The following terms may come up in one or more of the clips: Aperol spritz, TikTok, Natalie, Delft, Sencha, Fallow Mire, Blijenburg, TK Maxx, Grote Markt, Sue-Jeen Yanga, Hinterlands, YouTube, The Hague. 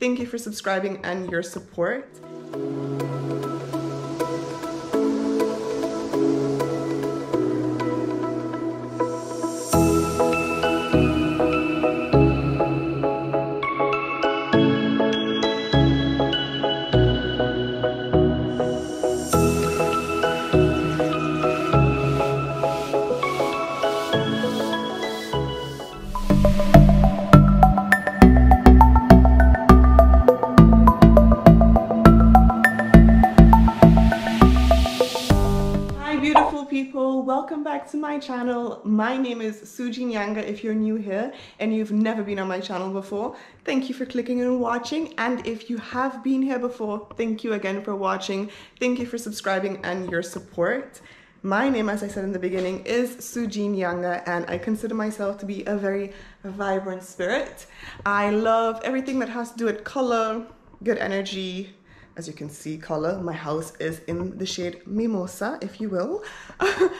Thank you for subscribing and your support. Welcome back to my channel. My name is Sue-Jeen Yanga. If you're new here and you've never been on my channel before, thank you for clicking and watching. And if you have been here before, thank you again for watching. Thank you for subscribing and your support. My name, as I said in the beginning, is Sue-Jeen Yanga, and I consider myself to be a very vibrant spirit. I love everything that has to do with color, good energy. As you can see, color. My house is in the shade Mimosa, if you will.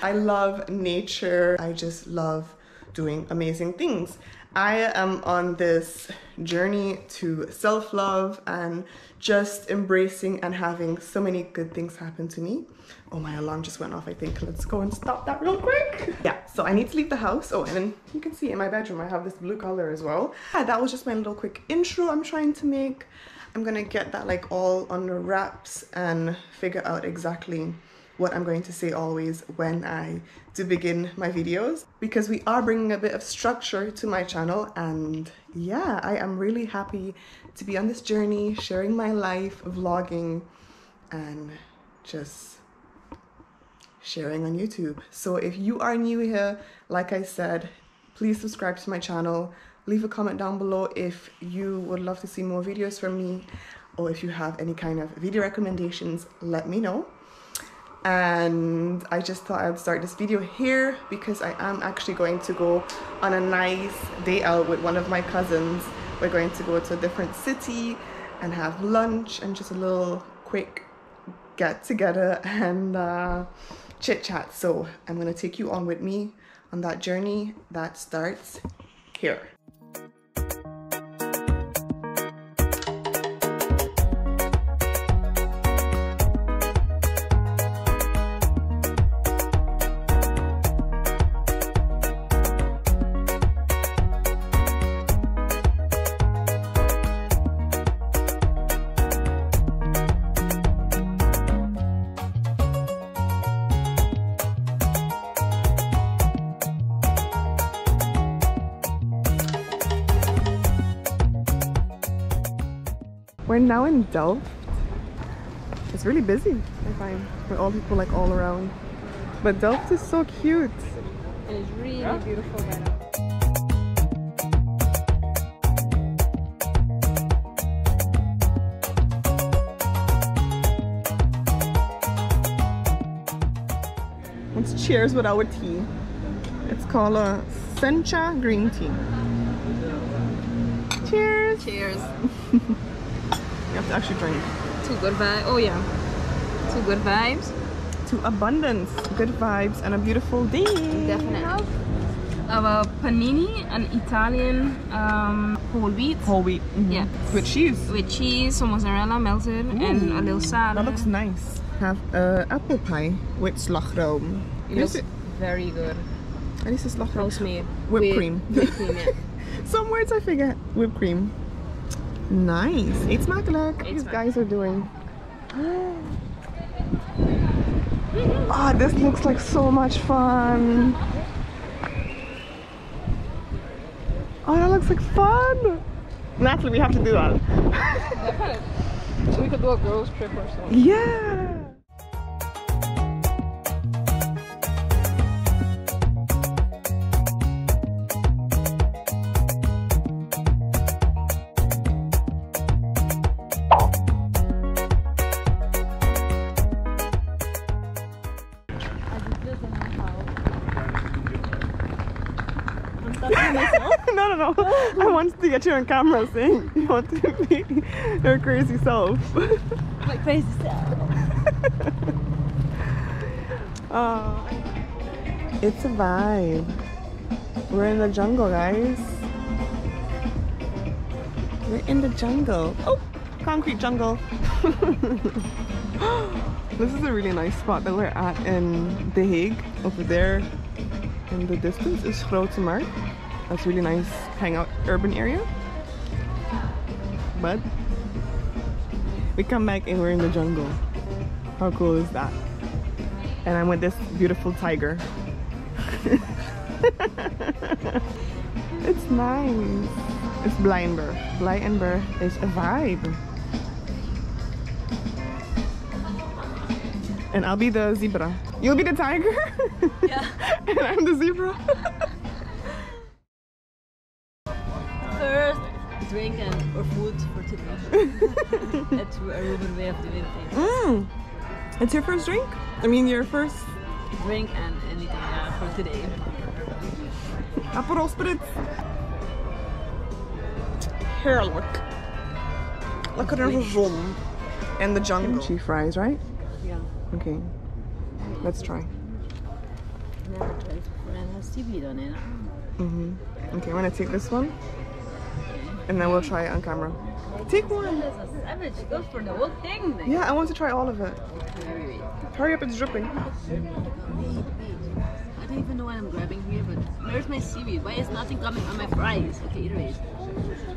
I love nature. I just love doing amazing things. I am on this journey to self-love and just embracing and having so many good things happen to me. Oh, my alarm just went off, I think. Let's go and stop that real quick. Yeah, so I need to leave the house. Oh, and then you can see in my bedroom, I have this blue color as well. Yeah, that was just my little quick intro I'm trying to make. I'm gonna get that like all under wraps and figure out exactly what I'm going to say always when I do begin my videos, because we are bringing a bit of structure to my channel. And yeah, I am really happy to be on this journey, sharing my life, vlogging, and just sharing on YouTube. So if you are new here, like I said, please subscribe to my channel. Leave a comment down below if you would love to see more videos from me, or if you have any kind of video recommendations, let me know. And I just thought I'd start this video here because I am actually going to go on a nice day out with one of my cousins. We're going to go to a different city and have lunch and just a little quick get together and chit chat. So I'm gonna take you on with me on that journey that starts here. We're now in Delft. It's really busy, I find, with all people like all around. But Delft is so cute. It is really beautiful right now. Let's cheers with our tea. It's called a Sencha green tea. Cheers! Cheers! You have to actually drink. Two good vibes. Oh yeah. Two good vibes. To abundance. Good vibes and a beautiful day. Definitely. Of a panini, an Italian whole wheat. Whole wheat. Mm-hmm. Yeah. With cheese. With cheese, some mozzarella melted, and a little salad. That looks nice. Have apple pie with slagroom. It looks very good. And this is slagroom. Whipped cream. Whipped cream, yeah. Some words I forget. Whipped cream. Nice. It's smakelijk. These guys are doing. Ah, oh, this looks like so much fun. Oh, that looks like fun. Natalie, we have to do that. Definitely. So we could do a girls trip or something. Yeah. No, I wanted to get you on camera saying you want to be your crazy self. My crazy self. It's a vibe. We're in the jungle, guys. We're in the jungle. Oh, concrete jungle. This is a really nice spot that we're at in The Hague. Over there in the distance is Grote Markt. That's a really nice hangout urban area. But we come back and we're in the jungle. How cool is that? And I'm with this beautiful tiger. It's nice. It's Blijenburg. Blijenburg is a vibe. And I'll be the zebra. You'll be the tiger? Yeah. And I'm the zebra. First, drink and or food for 2 people. That's a Ruben way of doing things. It's your first drink? I mean, your first drink and anything for today. Aperol spritz. Heerlijk. Lekker in the zon. And the jungle. Kimchi fries, right? Yeah. Okay. Let's try. Never tried before and has seaweed on it. Okay, I'm gonna take this one. And then we'll try it on camera. Take one! This is savage. Go for the whole thing, man. Yeah, I want to try all of it. Wait. Hurry up, it's dripping. Wait. I don't even know what I'm grabbing here, but where's my seaweed? Why is nothing coming on my fries? Okay, either way.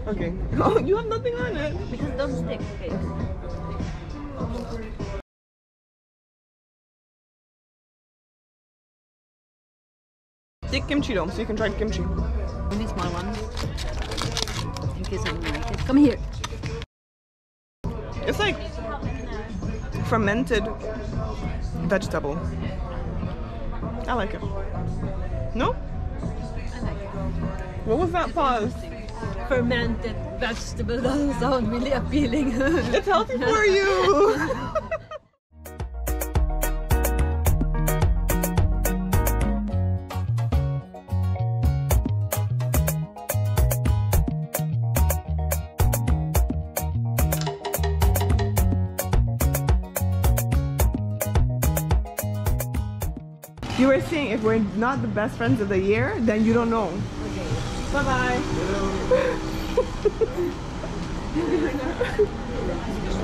Okay. Oh, you have nothing on it? Because it doesn't stick. Okay. Take kimchi though, so you can try kimchi. Only small one. In case I don't like it. Come here. It's like fermented vegetable. I like it. No? I like it. What was that pause? Fermented vegetable doesn't sound really appealing. It's healthy for you! You were saying if we're not the best friends of the year, then you don't know. Okay. Bye bye.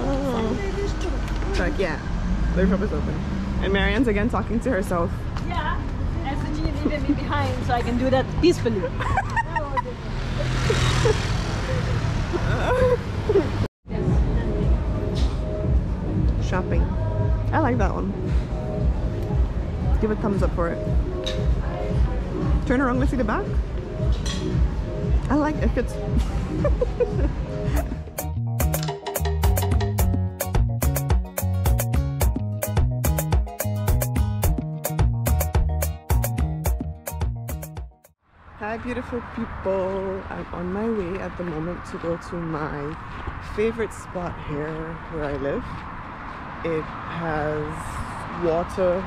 Oh. Like, yeah. The roof is open. And Marianne's again talking to herself. Yeah. And Sue-Jeen leaving me behind so I can do that peacefully. Shopping. I like that one. Give a thumbs up for it. Turn around, let's see the back. I like it, it fits. Hi beautiful people, I'm on my way at the moment to go to my favorite spot here where I live. It has water.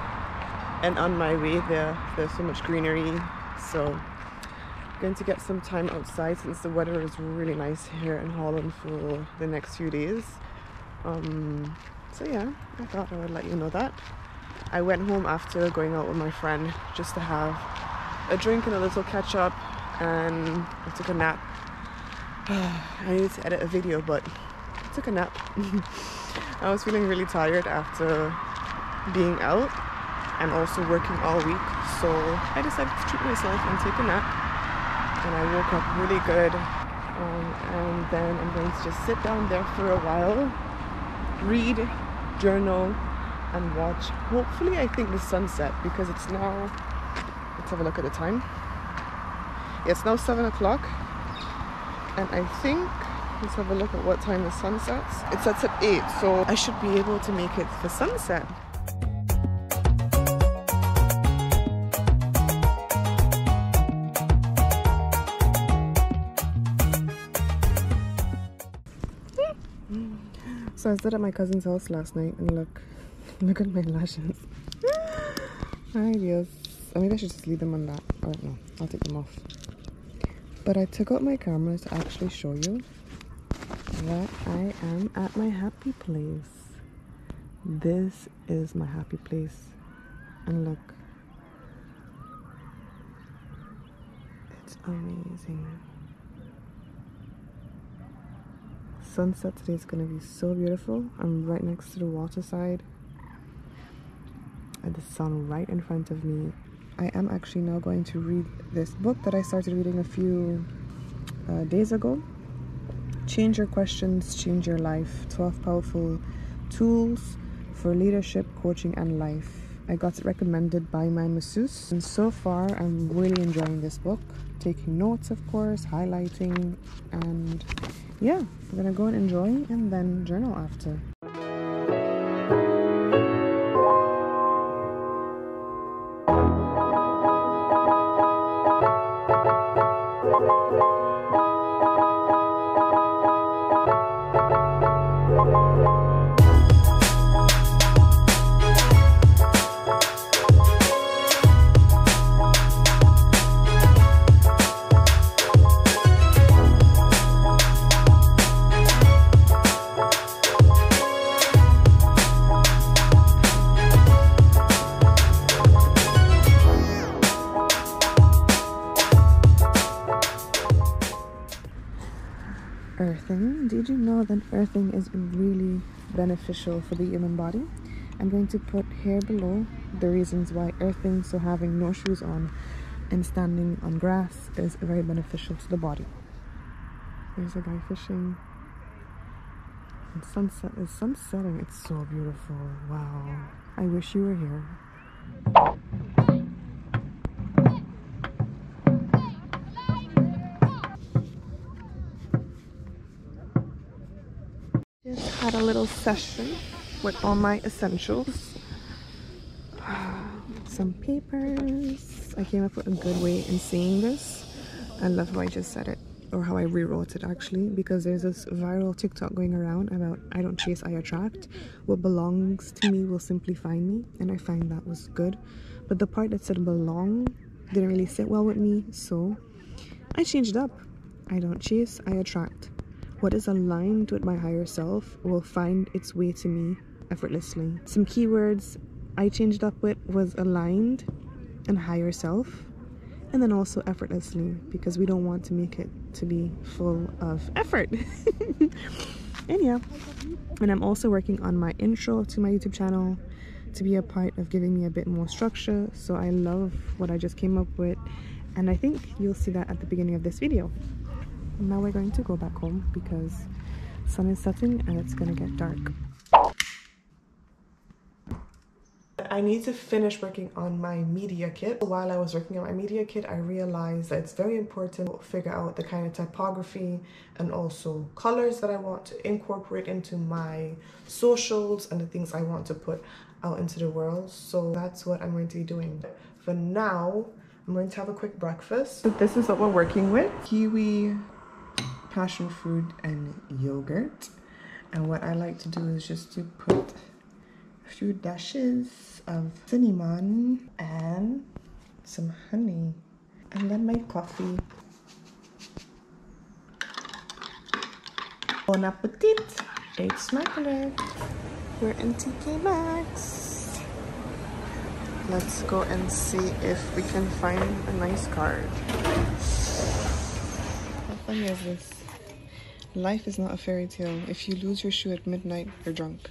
And on my way there, there's so much greenery, so I'm going to get some time outside since the weather is really nice here in Holland for the next few days. So yeah, I thought I would let you know that. I went home after going out with my friend just to have a drink and a little catch up, and I took a nap. I needed to edit a video, but I took a nap. I was feeling really tired after being out. And also working all week, so I decided to treat myself and take a nap, and I woke up really good, and then I'm going to just sit down there for a while, read, journal, and watch, hopefully I think, the sunset, because it's now, let's have a look at the time, yeah, it's now 7 o'clock, and I think, let's have a look at what time the sun sets. It sets at 8, so I should be able to make it for sunset. So I stood at my cousin's house last night and look at my lashes. Hi, yes. Oh, maybe I should just leave them on that. Or no, I'll take them off. But I took out my camera to actually show you that I am at my happy place. This is my happy place. And look. It's amazing. sunset today is going to be so beautiful. I'm right next to the water side and the sun right in front of me. I am actually now going to read this book that I started reading a few days ago. Change Your Questions, Change Your Life, 12 Powerful Tools for Leadership, Coaching and Life. I got it recommended by my masseuse, and so far I'm really enjoying this book, taking notes of course, highlighting, and yeah, I'm gonna go and enjoy and then journal after. Earthing. Did you know that earthing is really beneficial for the human body? I'm going to put here below the reasons why earthing, so having no shoes on and standing on grass, is very beneficial to the body. There's a guy fishing. And sunset is sunsetting. It's so beautiful. Wow. I wish you were here. Had a little session with all my essentials, some papers. I came up with a good way in saying this. I love how I just said it, or how I rewrote it actually, because there's this viral TikTok going around about I don't chase, I attract. What belongs to me will simply find me, and I find that was good. But the part that said belong didn't really sit well with me, so I changed up. I don't chase, I attract. What is aligned with my higher self will find its way to me effortlessly. Some keywords I changed up with was aligned and higher self, and then also effortlessly, because we don't want to make it to be full of effort. And yeah, and I'm also working on my intro to my YouTube channel to be a part of giving me a bit more structure. So I love what I just came up with, and I think you'll see that at the beginning of this video. Now we're going to go back home because the sun is setting and it's gonna get dark. I need to finish working on my media kit. While I was working on my media kit, I realized that it's very important to figure out the kind of typography and also colors that I want to incorporate into my socials and the things I want to put out into the world. So that's what I'm going to be doing. For now, I'm going to have a quick breakfast. So this is what we're working with. Kiwi, passion fruit and yogurt, and what I like to do is just to put a few dashes of cinnamon and some honey, and then my coffee. Bon appetit! Eat smakelijk! We're in TK Maxx. Let's go and see if we can find a nice card. What funny is this? Life is not a fairy tale. If you lose your shoe at midnight, you're drunk.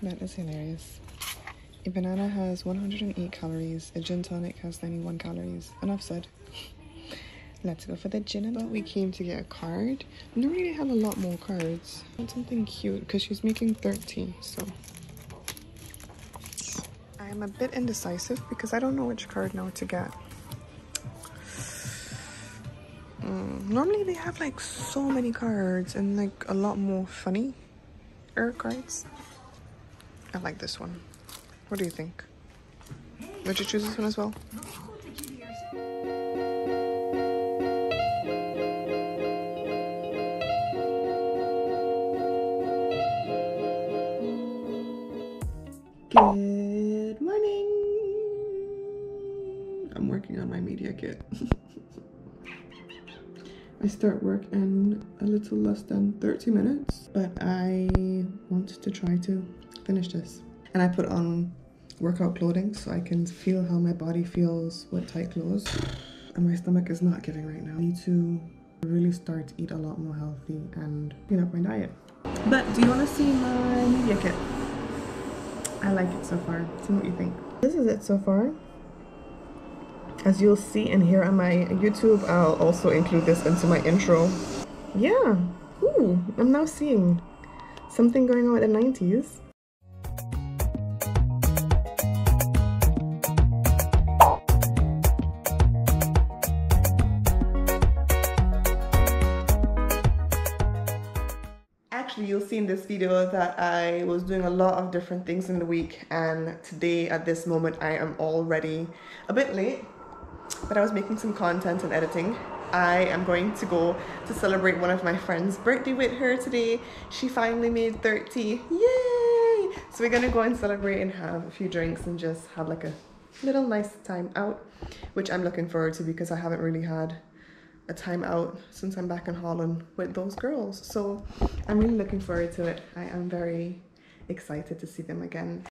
That is hilarious. A banana has 108 calories. A gin tonic has 91 calories. Enough said. Let's go for the gin. But we came to get a card. And they really have a lot more cards. I want something cute because she's making 30, so. I'm a bit indecisive because I don't know which card now to get. Normally they have like so many cards and like a lot more funny cards. I like this one. What do you think? Would you choose this one as well? Good morning! I'm working on my media kit. I start work in a little less than 30 minutes, but I want to try to finish this. And I put on workout clothing so I can feel how my body feels with tight clothes. And my stomach is not giving right now. I need to really start to eat a lot more healthy and clean up my diet. But do you want to see my media kit? I like it so far. See what you think. This is it so far. As you'll see and hear on my YouTube, I'll also include this into my intro. Yeah. Ooh, I'm now seeing something going on in the 90s. You'll see in this video that I was doing a lot of different things in the week, and today at this moment I am already a bit late, but I was making some content and editing. I am going to go to celebrate one of my friend's birthday with her today. She finally made 30. Yay! So we're gonna go and celebrate and have a few drinks and just have like a little nice time out, which I'm looking forward to because I haven't really had a time out since I'm back in Holland with those girls. So I'm really looking forward to it. I am very excited to see them again.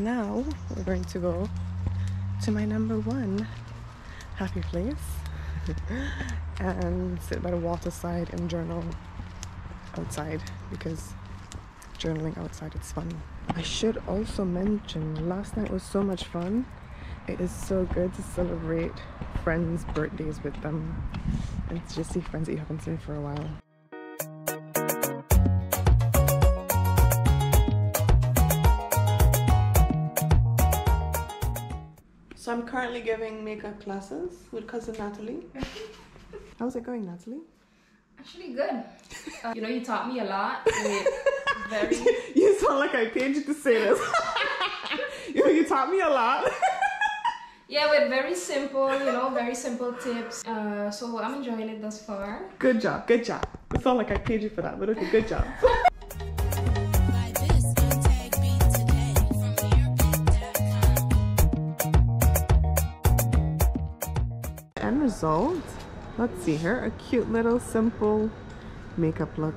Now we're going to go to my #1 happy place and sit by the waterside and journal outside, because journaling outside is fun. I should also mention, last night was so much fun. It is so good to celebrate friends' birthdays with them and to just see friends that you haven't seen for a while. So I'm currently giving makeup classes with cousin Natalie. How's it going, Natalie? Actually good. You know, you taught me a lot. You sound like I paid you to say this. You know, you taught me a lot. Yeah, with very simple, you know, very simple tips. So I'm enjoying it thus far. Good job, good job. It sounds like I paid you for that, but okay, good job. Result. Let's see her, a cute little simple makeup look.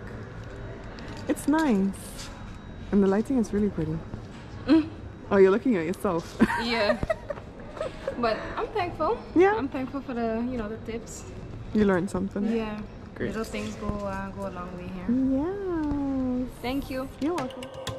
It's nice and the lighting is really pretty. Oh, you're looking at yourself. Yeah. But I'm thankful. Yeah, I'm thankful for the, you know, the tips. You learned something. Yeah. Great. Little things go a long way here. Yeah. Thank you. You're welcome.